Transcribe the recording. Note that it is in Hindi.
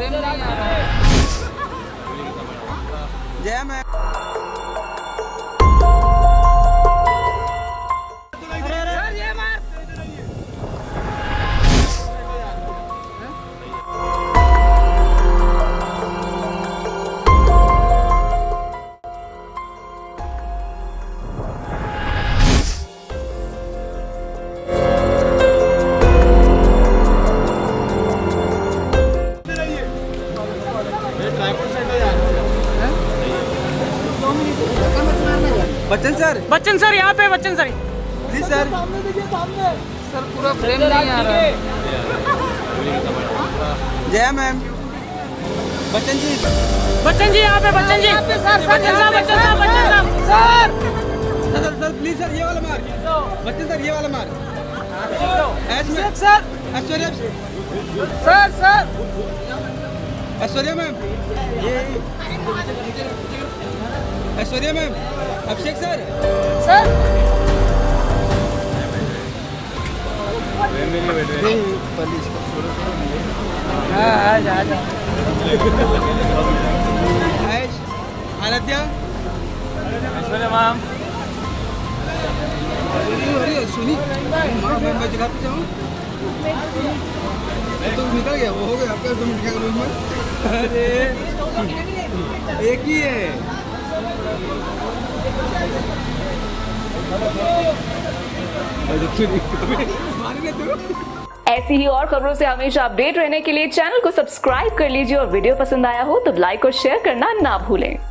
फ्रेम नहीं आ रहा है। जय मैं बच्चन सर यहाँ पे बच्चन सर जी सर सामने देखिए सामने सर पूरा फ्रेम नहीं आ रहा है। जय मैम बच्चन जी यहाँ पे Bachchan ji sir Bachchan sir please sir ये वाला मार बच्चन सर ये वाला मार sir Aishwarya sir sir Aishwarya ma'am Aishwarya ma'am Abhishek sir sir Aaradhya Aishwarya ma'am सुनी मैं जगह पे जाऊँ तो निकल गया वो हो गया आपका तुम क्या करो। अरे एक ही है ऐसी ही और खबरों से हमेशा अपडेट रहने के लिए चैनल को सब्सक्राइब कर लीजिए और वीडियो पसंद आया हो तो लाइक और शेयर करना ना भूलें।